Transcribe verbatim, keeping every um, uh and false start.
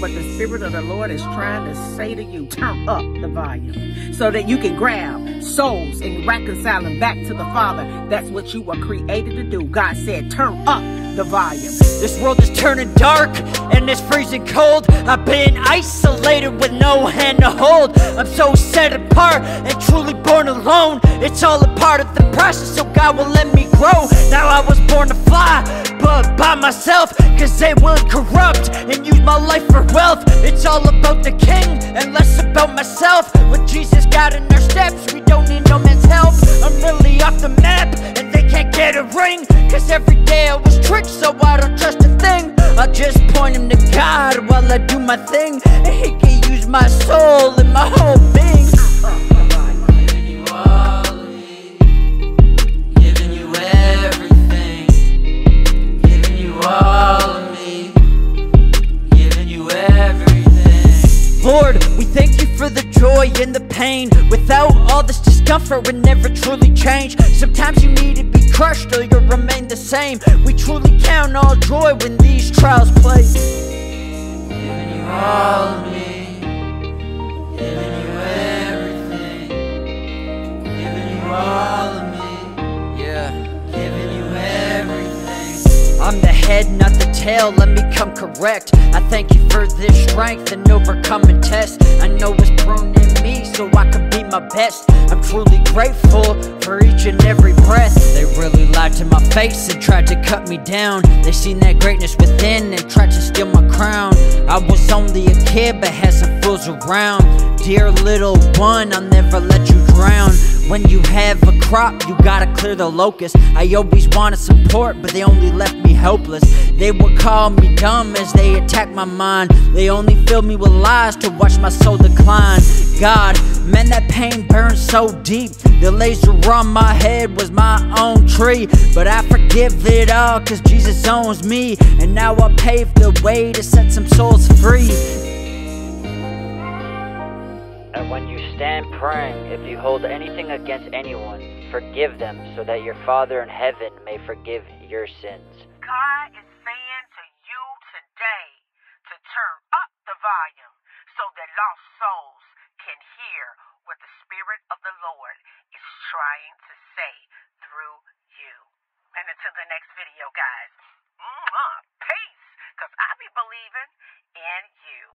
what the Spirit of the Lord is trying to say to you. Turn up the volume so that you can grab souls and reconcile them back to the Father. That's what you were created to do. God said, turn up the volume. This world is turning dark and it's freezing cold. I've been isolated with no hand to hold. I'm so set apart and truly born alone. It's all a part of the process, so God will let me grow. Now I was born to fly, but by myself, cause they will corrupt and use my life for wealth. It's all about the King and less about myself. With Jesus guiding our steps, we don't need no man's help. I'm really off the map and they can't get a ring, cause every day I was tricked, so I don't trust a thing. I just point him to God while I do my thing, and he can use my soul and my whole being. Giving you all of me, giving you everything, giving you all of me, giving you everything. Lord, we thank you for the joy and the pain. Without all this discomfort, we never truly change. Sometimes you need to be crushed or you'll remain the same. We truly count all joy when these trials play. Giving you all of me, giving you everything, giving you all of me, yeah, giving you everything. I'm the head, not the tail, let me come correct. I thank you for this strength and overcoming tests. I know it's pruning me so I can be my best. I'm truly grateful for each and every breath. They really lied to my face and tried to cut me down. They seen that greatness within and tried to steal my crown. I was only a kid but had some fools around. Dear little one, I'll never let you drown. When you have a crop, you gotta clear the locust. I always wanted support, but they only left me helpless. They would call me dumb as they attacked my mind. They only filled me with lies to watch my soul decline. God, man, that pain burns so deep. The laser on my head was my own tree, but I forgive it all cause Jesus owns me. And now I pave the way to set some souls free. And when you stand praying, if you hold anything against anyone, forgive them so that your Father in heaven may forgive your sins. God is saying to you today to turn up the volume so that lost